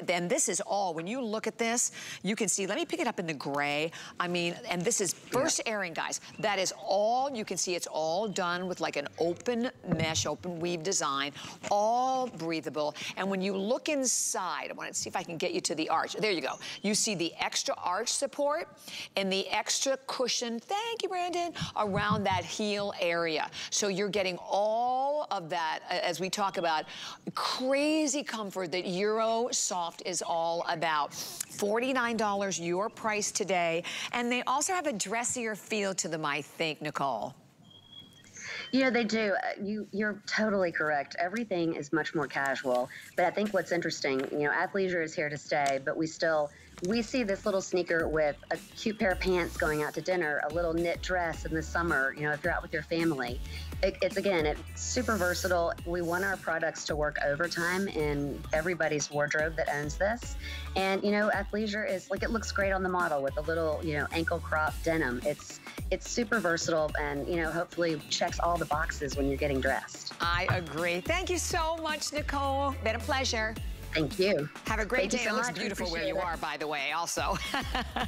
Then this is all, when you look at this, you can see, let me pick it up in the gray. I mean, and this is first airing, guys. That is all, you can see it's all done with like an open mesh, open weave design, all breathable. And when you look inside, I want to see if I can get you to the arch. There you go. You see the extra arch support and the extra cushion, thank you, Brandon, around that heel area. So you're getting all of that, as we talk about, crazy comfort that Eurosoft is all about. $49, your price today. And they also have a dressier feel to them, I think, Nicole. Yeah, they do. You're totally correct. Everything is much more casual. But I think what's interesting, you know, athleisure is here to stay, but we see this little sneaker with a cute pair of pants going out to dinner, a little knit dress in the summer, you know, if you're out with your family. It's super versatile. We want our products to work overtime in everybody's wardrobe that owns this. And, you know, athleisure is, like, it looks great on the model with a little, you know, ankle crop denim. It's super versatile and, you know, hopefully checks all the boxes when you're getting dressed. I agree. Thank you so much, Nicole. Been a pleasure. Thank you. Have a great day. It looks beautiful where you are, by the way, also.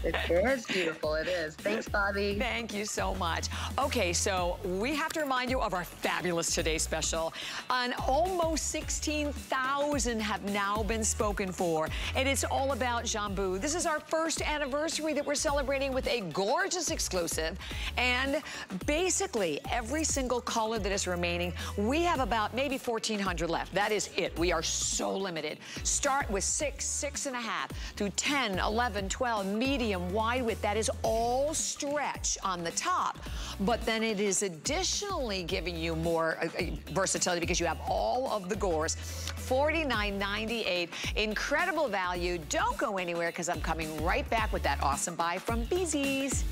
It is beautiful. It is. Thanks, Bobby. Thank you so much. Okay, so we have to remind you of our fabulous Today Special. On almost 16,000 have now been spoken for, and it's all about Jambu. This is our first anniversary that we're celebrating with a gorgeous exclusive, and basically every single color that is remaining, we have about maybe 1,400 left. That is it. We are so limited. Start with 6, 6.5 through 10, 11, 12, medium, wide width. That is all stretch on the top, but then it is additionally giving you more versatility because you have all of the gores. $49.98, incredible value. Don't go anywhere because I'm coming right back with that awesome buy from Bzees.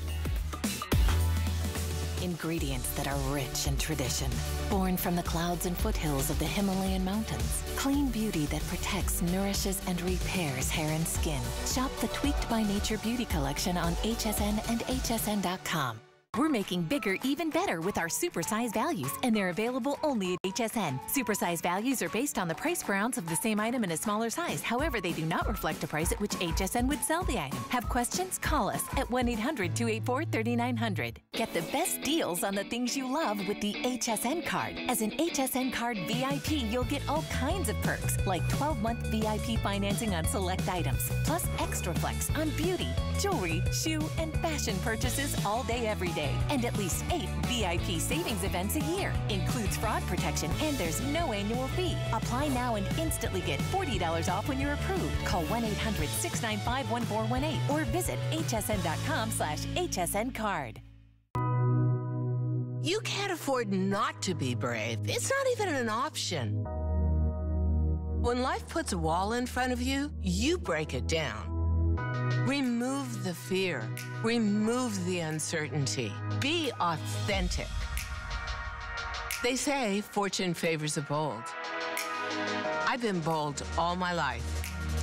Ingredients that are rich in tradition, born from the clouds and foothills of the Himalayan mountains. Clean beauty that protects, nourishes, and repairs hair and skin. Shop the Tweaked by Nature Beauty Collection on HSN and hsn.com. We're making bigger even better with our supersize values, and they're available only at HSN. Supersize values are based on the price per ounce of the same item in a smaller size. However, they do not reflect the price at which HSN would sell the item. Have questions? Call us at 1-800-284-3900. Get the best deals on the things you love with the HSN card. As an HSN card VIP, you'll get all kinds of perks, like 12-month VIP financing on select items, plus extra flex on beauty, jewelry, shoe, and fashion purchases all day, every day. And at least 8 VIP savings events a year. Includes fraud protection, and there's no annual fee. Apply now and instantly get $40 off when you're approved. Call 1-800-695-1418 or visit hsn.com/hsncard. You can't afford not to be brave. It's not even an option. When life puts a wall in front of you, you break it down. Remove the fear. Remove the uncertainty. Be authentic. They say fortune favors the bold. I've been bold all my life,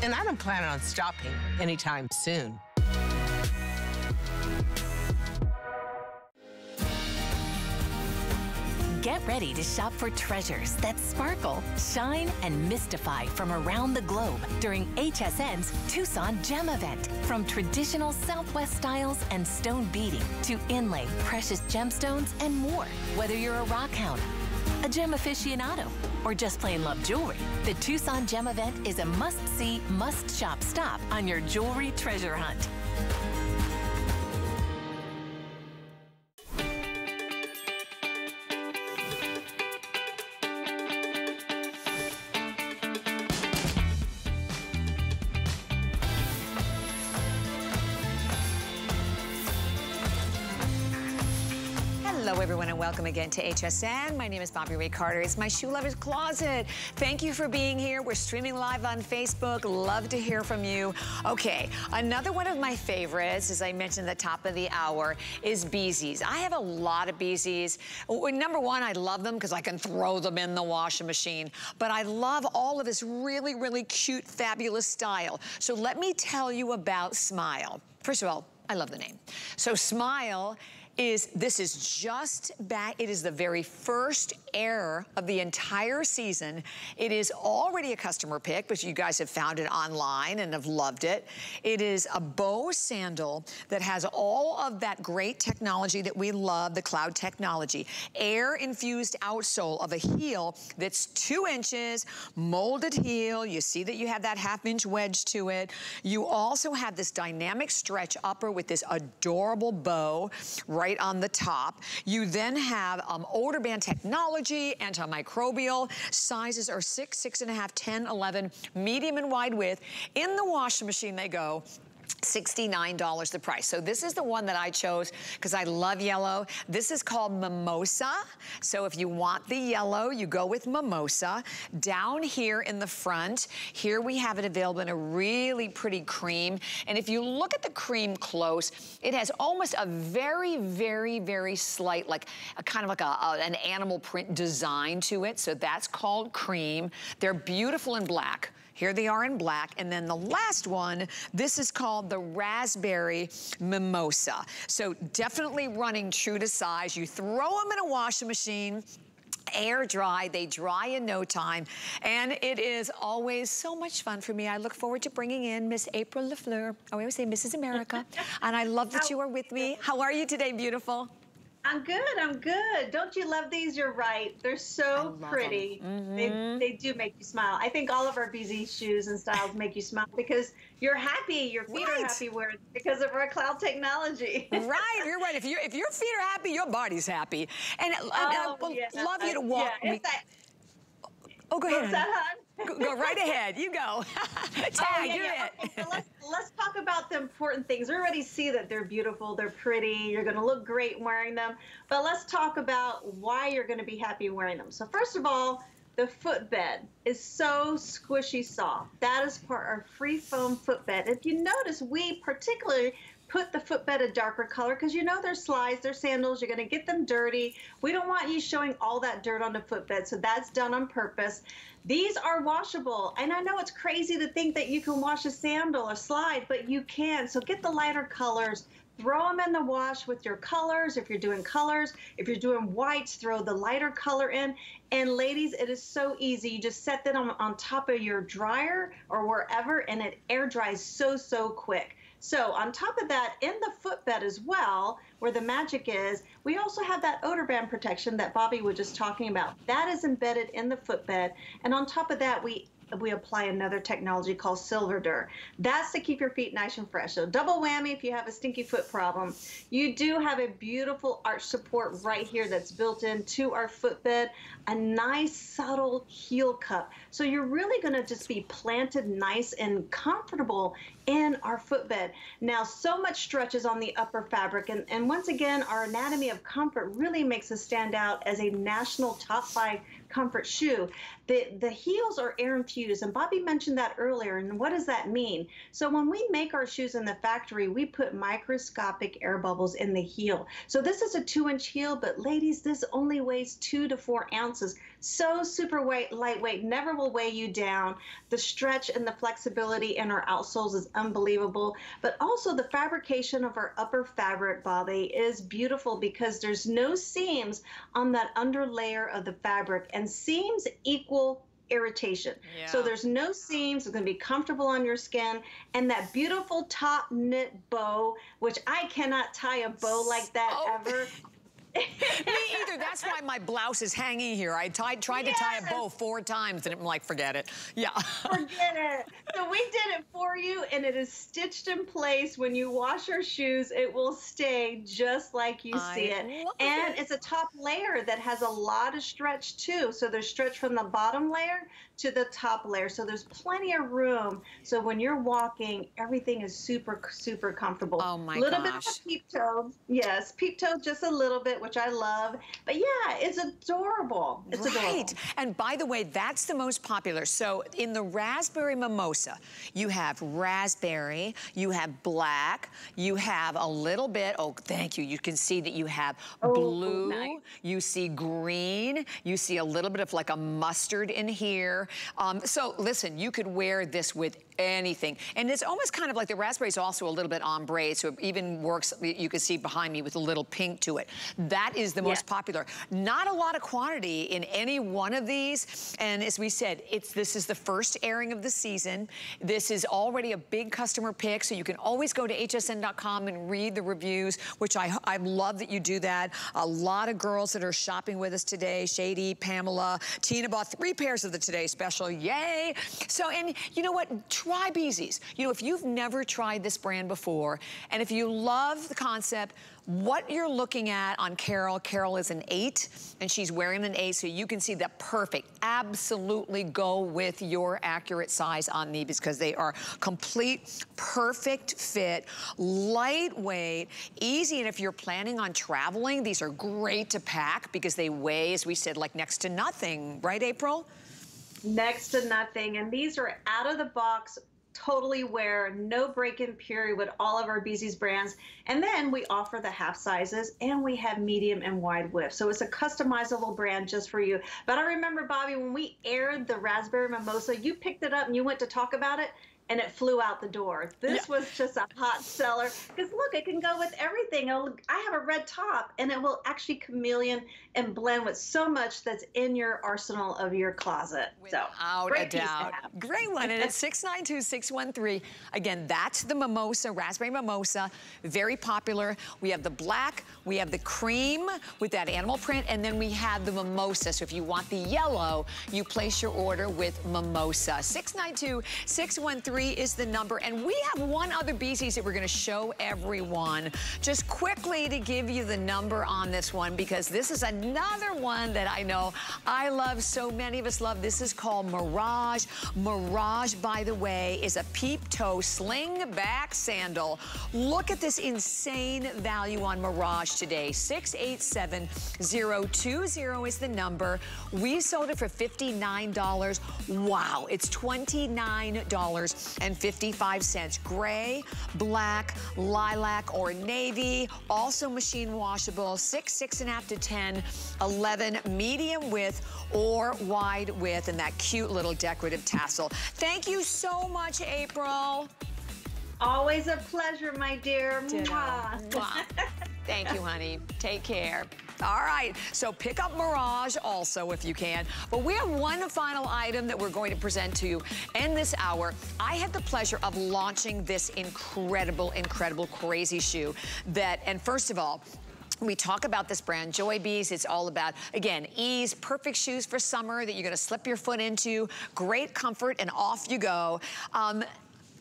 and I don't plan on stopping anytime soon. Get ready to shop for treasures that sparkle, shine, and mystify from around the globe during HSN's Tucson Gem Event. From traditional Southwest styles and stone beading to inlay, precious gemstones, and more. Whether you're a rock hound, a gem aficionado, or just plain love jewelry, the Tucson Gem Event is a must-see, must-shop stop on your jewelry treasure hunt. Welcome again to HSN. My name is Bobbi Ray Carter. It's my Shoe Lovers Closet. Thank you for being here. We're streaming live on Facebook. Love to hear from you. Okay, another one of my favorites, as I mentioned at the top of the hour, is Bzees. I have a lot of Bzees. Number one, I love them because I can throw them in the washing machine. But I love all of this really, really cute, fabulous style. So let me tell you about Smile. First of all, I love the name. So Smile is, this is just back, it is the very first error of the entire season. It is already a customer pick, but you guys have found it online and have loved it. It is a bow sandal that has all of that great technology that we love, the cloud technology. Air-infused outsole of a heel that's 2 inches, molded heel. You see that you have that half-inch wedge to it. You also have this dynamic stretch upper with this adorable bow right on the top. You then have odor band technology, antimicrobial. Sizes are 6, 6.5, 10, 11, medium and wide width. In the washing machine they go. $69 the price. So this is the one that I chose because I love yellow. This is called Mimosa. So if you want the yellow, you go with Mimosa. Down here in the front, here we have it available in a really pretty cream. And if you look at the cream close, it has almost a very, very, very slight, like a kind of like an animal print design to it. So that's called cream. They're beautiful in black. Here they are in black. And then the last one, this is called the Raspberry Mimosa. So definitely running true to size. You throw them in a washing machine, air dry, they dry in no time, and it is always so much fun for me. I look forward to bringing in Miss April Lafleur. I always say Mrs. America, and I love that you are with me. How are you today, beautiful? I'm good, I'm good. Don't you love these? You're right. They're so pretty. Mm-hmm. They do make you smile. I think all of our Bzees shoes and styles make you smile because you're happy. Your feet are happy wearing because of our cloud technology. Right, you're right. If your feet are happy, your body's happy. And I would love you to walk me. Oh, go ahead. Go right ahead. You go. Tag, do it. Okay, so let's talk about the important things. We already see that they're beautiful, they're pretty, you're going to look great wearing them. But let's talk about why you're going to be happy wearing them. So first of all, the footbed is so squishy soft. That is for our free foam footbed. If you notice, we particularly put the footbed a darker color because you know they're slides, they're sandals, you're going to get them dirty. We don't want you showing all that dirt on the footbed, so that's done on purpose. These are washable, and I know it's crazy to think that you can wash a sandal or slide, but you can. So get the lighter colors, throw them in the wash with your colors. If you're doing colors, if you're doing whites, throw the lighter color in. And ladies, it is so easy. You just set that on top of your dryer or wherever, and it air dries so quick. So on top of that, in the footbed as well, where the magic is, we also have that odor band protection that Bobbi was just talking about. That is embedded in the footbed. And on top of that, we apply another technology called Silverdur. That's to keep your feet nice and fresh. So double whammy if you have a stinky foot problem. You do have a beautiful arch support right here that's built into our footbed, a nice subtle heel cup. So you're really gonna just be planted nice and comfortable in our footbed. Now, so much stretch is on the upper fabric, and once again, our anatomy of comfort really makes us stand out as a national top 5 comfort shoe. The heels are air infused, and Bobbi mentioned that earlier, and what does that mean? So when we make our shoes in the factory, we put microscopic air bubbles in the heel. So this is a 2-inch heel, but ladies, this only weighs 2 to 4 ounces. So super lightweight, never will weigh you down. The stretch and the flexibility in our outsoles is unbelievable, but also the fabrication of our upper fabric, Bobbi, is beautiful because there's no seams on that under layer of the fabric, and seams equal irritation. Yeah. So there's no seams, it's going to be comfortable on your skin, and that beautiful top knit bow, which I cannot tie a bow like that ever. Me either. That's why my blouse is hanging here. I tried to tie a bow 4 times and I'm like, forget it. Yeah. Forget it. So we did it for you, and it is stitched in place. When you wash your shoes, it will stay just like you see it. And it's a top layer that has a lot of stretch too. So there's stretch from the bottom layer to the top layer. So there's plenty of room. So when you're walking, everything is super comfortable. Oh my gosh. A little bit of a peep toe. Yes, peep toe just a little bit, which I love. But yeah, it's adorable. It's adorable. And by the way, that's the most popular. So in the raspberry mimosa, you have raspberry, you have black, you have a little bit, oh, thank you. You can see that you have blue, nice. You see green, you see a little bit of like a mustard in here. So listen, you could wear this with anything. And it's almost kind of like the raspberry is also a little bit ombre, so it even works, you can see behind me, with a little pink to it. That is the most popular. Not a lot of quantity in any one of these. And as we said, this is the first airing of the season. This is already a big customer pick, so you can always go to hsn.com and read the reviews, which I love that you do that. A lot of girls that are shopping with us today, Shady, Pamela, Tina bought 3 pairs of the Today Special, yay. So, and you know what? Try Bzees. You know, if you've never tried this brand before, and if you love the concept, what you're looking at on Carol, Carol is an 8, and she's wearing an 8, so you can see the perfect, absolutely go with your accurate size on these because they are complete, perfect fit, lightweight, easy, and if you're planning on traveling, these are great to pack because they weigh, as we said, like next to nothing, right, April? Next to nothing, and these are out of the box, totally wear, no break-in period with all of our Bzees brands. And then we offer the half sizes, and we have medium and wide width. So it's a customizable brand just for you. But I remember, Bobbi, when we aired the raspberry mimosa, you picked it up and you went to talk about it, and it flew out the door. This was just a hot seller because look, it can go with everything. I have a red top, and it will actually chameleon and blend with so much that's in your arsenal of your closet. Without a doubt. Great one. And it's 692-613. Again, that's the mimosa, raspberry mimosa, very popular. We have the black, we have the cream with that animal print, and then we have the mimosa. So if you want the yellow, you place your order with mimosa. 692-613. 3 is the number. And we have one other Bzees that we're going to show everyone. Just quickly to give you the number on this one, because this is another one that I know I love. So many of us love. This is called Mirage. Mirage, by the way, is a peep-toe sling back sandal. Look at this insane value on Mirage today. 687020 is the number. We sold it for $59. Wow, it's $29.55. Gray, black, lilac, or navy. Also machine washable. 6, 6.5 to 10, 11, medium width or wide width, and that cute little decorative tassel. Thank you so much, April. Always a pleasure, my dear. Mwah. Mwah. Thank you, honey. Take care. All right, so pick up Mirage also if you can. But we have one final item that we're going to present to you in this hour. I had the pleasure of launching this incredible, incredible, crazy shoe that, and first of all, we talk about this brand, Joybees. It's all about, again, ease, perfect shoes for summer that you're gonna slip your foot into, great comfort, and off you go.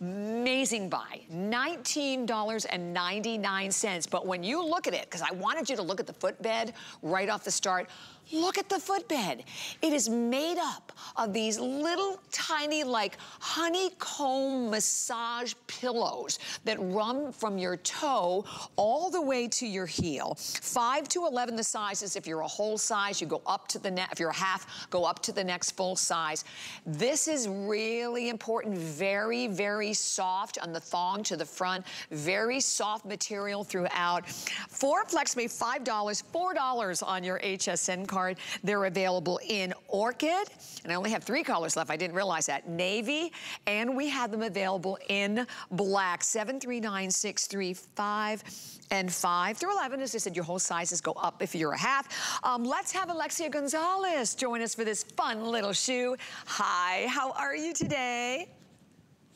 Amazing buy, $19.99. But when you look at it, because I wanted you to look at the footbed right off the start, look at the footbed. It is made up of these little tiny like honeycomb massage pillows that run from your toe all the way to your heel. 5 to 11 the sizes. If you're a whole size, you go up to the next. If you're a half, go up to the next full size. This is really important. Very, very soft on the thong to the front. Very soft material throughout. 4 Flex Me, $5, $4 on your HSN card. They're available in orchid, and I only have 3 colors left. I didn't realize that. Navy, and we have them available in black. 7, 3, 9, 6, 3, 5, and 5 through 11. As I said, your whole sizes go up if you're a half. Let's have Alexia Gonzalez join us for this fun little shoe. Hi, how are you today?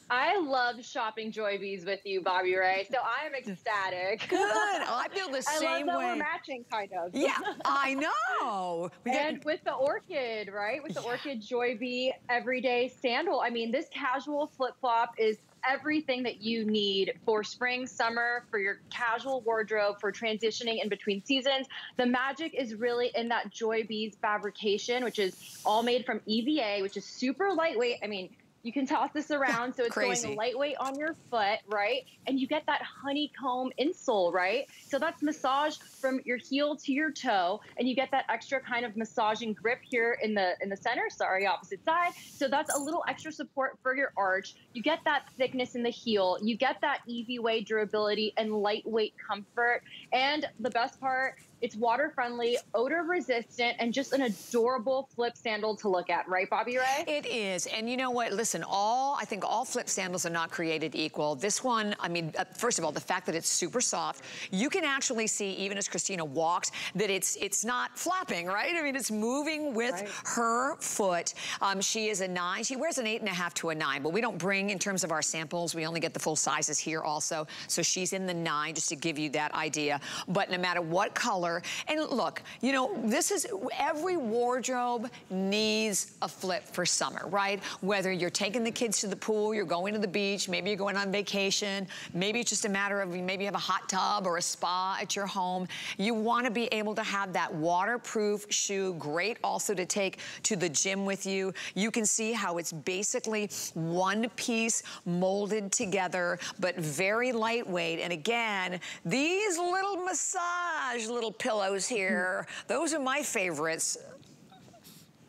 I love shopping Joybees with you, Bobbi Ray, so I'm ecstatic. Good. Oh, I feel the same way. I love that we're matching, kind of. Yeah, I know. And with the orchid, right? With the orchid Joybee everyday sandal. I mean, this casual flip-flop is everything that you need for spring, summer, for your casual wardrobe, for transitioning in between seasons. The magic is really in that Joybees fabrication, which is all made from EVA, which is super lightweight. I mean, you can toss this around, so it's going lightweight on your foot, right? And you get that honeycomb insole, right? So that's massage from your heel to your toe, and you get that extra kind of massaging grip here in the center, sorry, opposite side. So that's a little extra support for your arch. You get that thickness in the heel. You get that EVA durability and lightweight comfort. And the best part, it's water-friendly, odor-resistant, and just an adorable flip sandal to look at, right, Bobbi Ray? It is, and you know what? Listen, I think all flip sandals are not created equal. This one, I mean, first of all, the fact that it's super soft, you can actually see, even as Christina walks, that it's not flapping, right? I mean, it's moving with her foot. She is a 9. She wears an 8.5 to a 9, but we don't bring, in terms of our samples, we only get the full sizes here also. So she's in the 9, just to give you that idea. But no matter what color. And look, you know, this is, every wardrobe needs a flip for summer, right? Whether you're taking the kids to the pool, you're going to the beach, maybe you're going on vacation, maybe it's just a matter of, maybe you have a hot tub or a spa at your home. You want to be able to have that waterproof shoe, great also to take to the gym with you. You can see how it's basically one piece molded together, but very lightweight. And again, these little massage little pillows here, those are my favorites.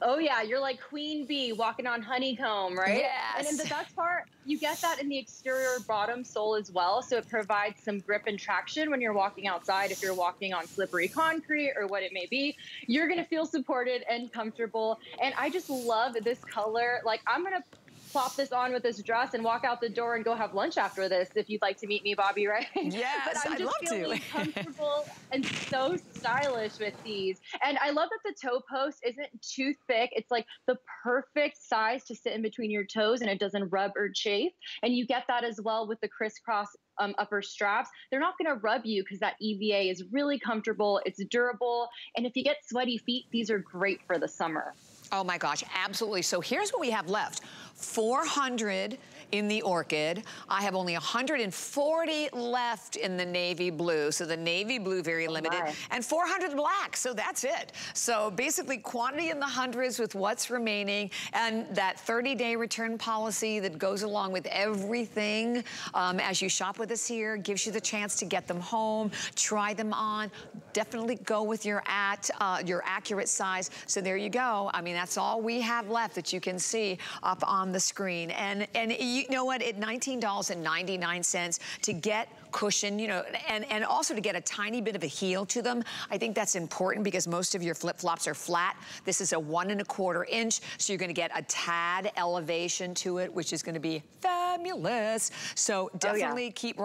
Oh yeah, you're like queen bee walking on honeycomb, right? Yes. And in the best part, you get that in the exterior bottom sole as well, so it provides some grip and traction when you're walking outside. If you're walking on slippery concrete or what it may be, you're gonna feel supported and comfortable. And I just love this color. Like, I'm gonna pop this on with this dress and walk out the door and go have lunch after this, if you'd like to meet me, Bobbi Ray. Yes, I'd love to. But I'm just feeling comfortable and so stylish with these. And I love that the toe post isn't too thick. It's like the perfect size to sit in between your toes, and it doesn't rub or chafe. And you get that as well with the crisscross upper straps. They're not going to rub you because that EVA is really comfortable. It's durable. And if you get sweaty feet, these are great for the summer. Oh my gosh, absolutely. So here's what we have left. 400 in the orchid. I have only 140 left in the navy blue. So the navy blue, very limited. Oh, and 400 black, so that's it. So basically quantity in the hundreds with what's remaining. And that 30-day return policy that goes along with everything as you shop with us here, gives you the chance to get them home, try them on, definitely go with your accurate size. So there you go. I mean, that's all we have left that you can see up on the screen. And you know what, at $19.99 to get cushion, you know, and also to get a tiny bit of a heel to them. I think that's important because most of your flip-flops are flat. This is a 1 1/4 inch, so you're gonna get a tad elevation to it, which is gonna be fabulous. So definitely keep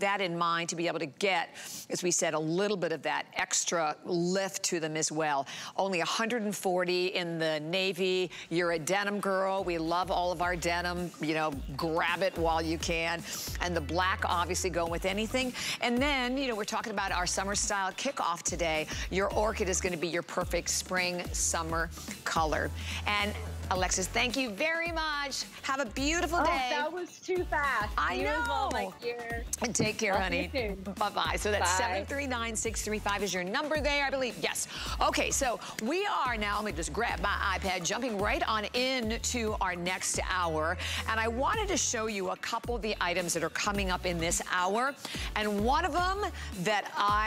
that in mind to be able to get, as we said, a little bit of that extra lift to them as well. Only 140 in the navy. You're a denim girl. We love all of our denim, you know, grab it while you can. And the black obviously going with anything. And then, you know, we're talking about our summer style kickoff today. Your orchid is going to be your perfect spring summer color. And Alexis, thank you very much. Have a beautiful day. That was too fast. I know. And take care, honey. Bye-bye. So that's 739-635 is your number there, I believe. Yes. Okay, so we are now, let me just grab my iPad, jumping right on into our next hour. And I wanted to show you a couple of the items that are coming up in this hour. And one of them that I